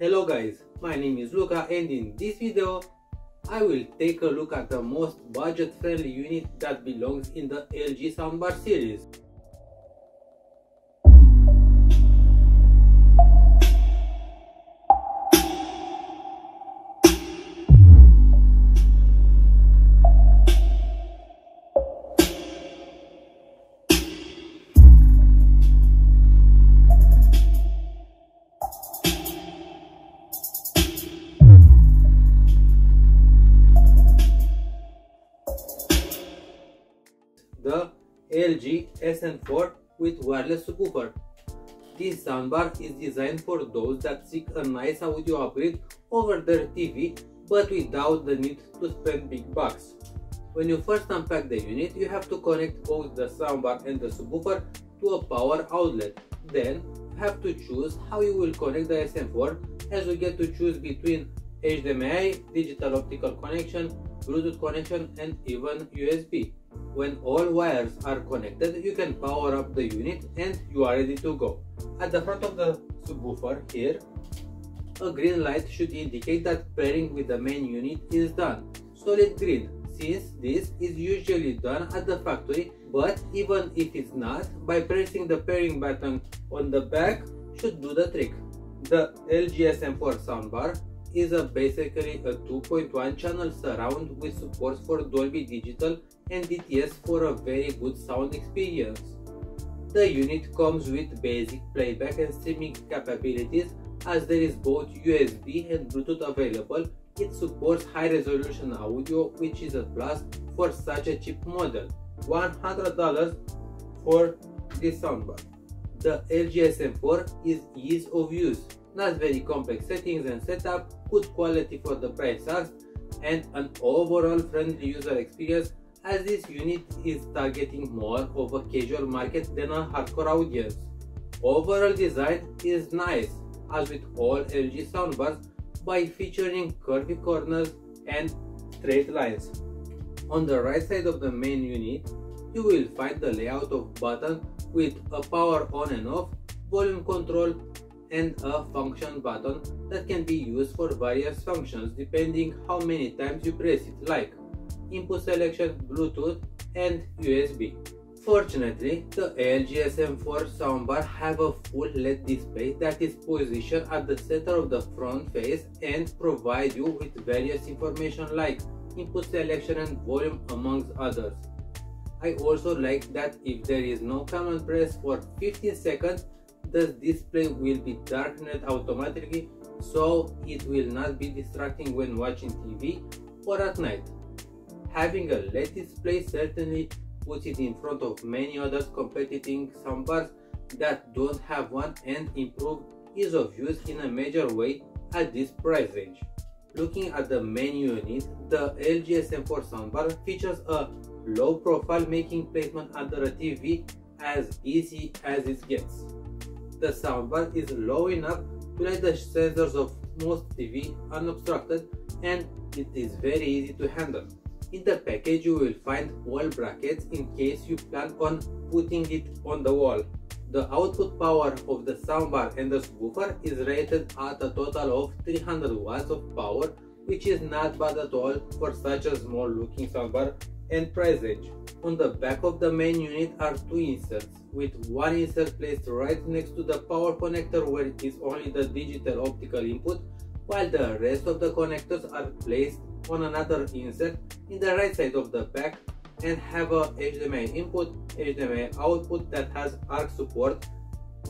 Hello guys, my name is Luca and in this video I will take a look at the most budget friendly unit that belongs in the LG soundbar series. The LG SN4 with wireless subwoofer. This soundbar is designed for those that seek a nice audio upgrade over their TV but without the need to spend big bucks. When you first unpack the unit, you have to connect both the soundbar and the subwoofer to a power outlet. Then you have to choose how you will connect the SN4, as you get to choose between HDMI, digital optical connection, Bluetooth connection and even USB. When all wires are connected, you can power up the unit and you are ready to go. At the front of the subwoofer here, a green light should indicate that pairing with the main unit is done. Solid green, since this is usually done at the factory, but even if it's not, by pressing the pairing button on the back should do the trick. The LG SN4 soundbar is basically a 2.1 channel surround with support for Dolby Digital and DTS for a very good sound experience. The unit comes with basic playback and streaming capabilities, as there is both USB and Bluetooth available. It supports high resolution audio, which is a plus for such a cheap model. $100 for this soundbar. The LG SN4 is ease of use. Not very complex settings and setup, good quality for the price asked, and an overall friendly user experience, as this unit is targeting more of a casual market than a hardcore audience. Overall design is nice, as with all LG soundbars, by featuring curvy corners and straight lines. On the right side of the main unit, you will find the layout of buttons with a power on and off, volume control, and a function button that can be used for various functions depending how many times you press it, like input selection, Bluetooth and USB. Fortunately, the LG SN4 soundbar have a full LED display that is positioned at the center of the front face and provide you with various information like input selection and volume, amongst others. I also like that if there is no command press for 15 seconds, the display will be darkened automatically, so it will not be distracting when watching TV or at night. Having a LED display certainly puts it in front of many other competing soundbars that don't have one, and improve ease of use in a major way at this price range. Looking at the main unit, the LG SN4 soundbar features a low profile, making placement under a TV as easy as it gets. The soundbar is low enough to let the sensors of most TV unobstructed, and it is very easy to handle. In the package you will find wall brackets in case you plan on putting it on the wall. The output power of the soundbar and the subwoofer is rated at a total of 300 watts of power, which is not bad at all for such a small looking soundbar and price range. On the back of the main unit are two inserts, with one insert placed right next to the power connector where it is only the digital optical input, while the rest of the connectors are placed on another insert in the right side of the back and have a HDMI input, HDMI output that has ARC support.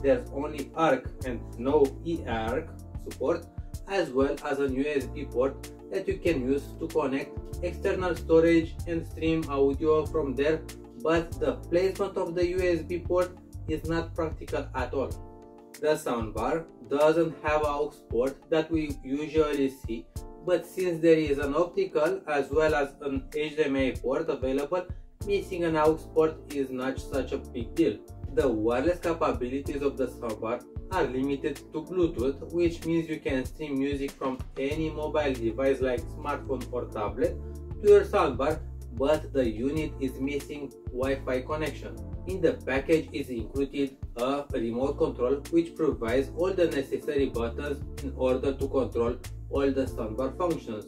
There's only ARC and no eARC support, as well as an USB port that you can use to connect external storage and stream audio from there, but the placement of the USB port is not practical at all. The soundbar doesn't have aux port that we usually see, but since there is an optical as well as an HDMI port available, missing an aux port is not such a big deal. The wireless capabilities of the soundbar are limited to Bluetooth, which means you can stream music from any mobile device like smartphone or tablet to your soundbar, but the unit is missing Wi-Fi connection. In the package is included a remote control which provides all the necessary buttons in order to control all the soundbar functions.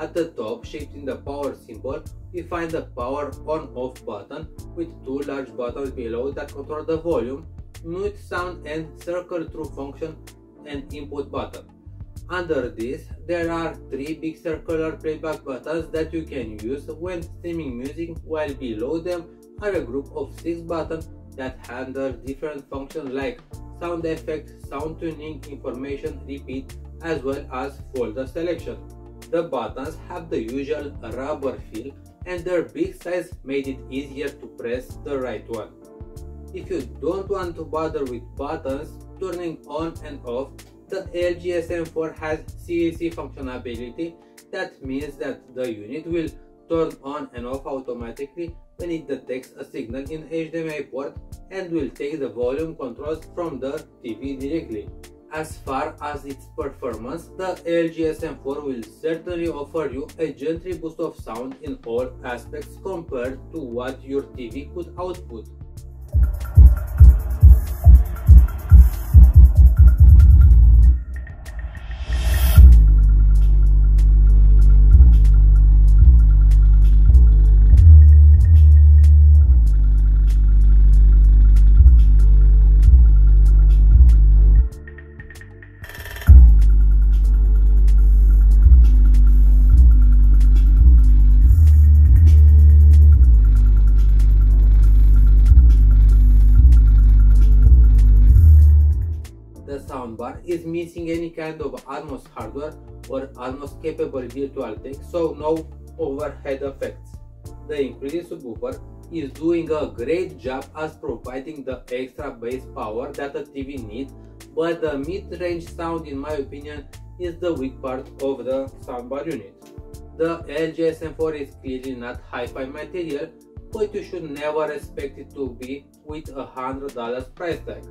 At the top, shaped in the power symbol, we find the power on-off button with two large buttons below that control the volume, mute sound and circle through function and input button. Under this, there are three big circular playback buttons that you can use when streaming music, while below them are a group of 6 buttons that handle different functions like sound effects, sound tuning, information, repeat, as well as folder selection. The buttons have the usual rubber feel and their big size made it easier to press the right one. If you don't want to bother with buttons turning on and off, the LG SN4 has CEC functionality. That means that the unit will turn on and off automatically when it detects a signal in HDMI port and will take the volume controls from the TV directly. As far as its performance, the LG SN4 will certainly offer you a gentry boost of sound in all aspects compared to what your TV could output. Soundbar is missing any kind of Atmos hardware or Atmos capable virtual tech, so no overhead effects. The included subwoofer is doing a great job as providing the extra bass power that a TV needs, but the mid-range sound, in my opinion, is the weak part of the soundbar unit. The LG SN4 is clearly not hi-fi material, but you should never expect it to be with a $100 price tag.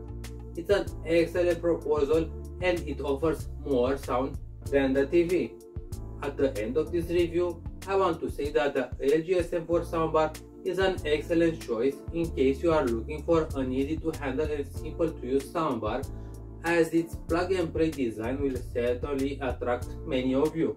It's an excellent proposal and it offers more sound than the TV. At the end of this review, I want to say that the LG SN4 soundbar is an excellent choice in case you are looking for an easy to handle and simple to use soundbar, as its plug and play design will certainly attract many of you.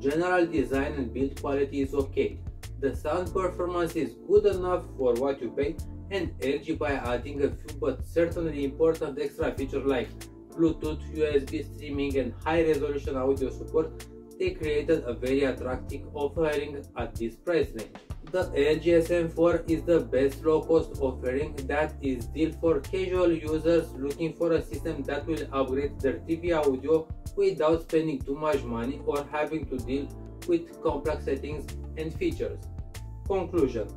General design and build quality is okay. The sound performance is good enough for what you pay, and LG, by adding a few but certainly important extra features like Bluetooth, USB streaming and high-resolution audio support, they created a very attractive offering at this price range. The LG SN4 is the best low-cost offering that is deal for casual users looking for a system that will upgrade their TV audio without spending too much money or having to deal with complex settings and features. Conclusion.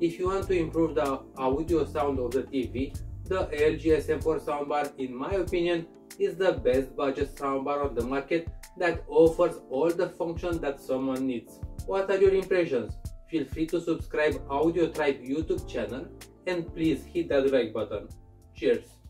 If you want to improve the audio sound of the TV, the LG SN4 soundbar, in my opinion, is the best budget soundbar on the market that offers all the functions that someone needs. What are your impressions? Feel free to subscribe AudioTribe YouTube channel and please hit that like button. Cheers!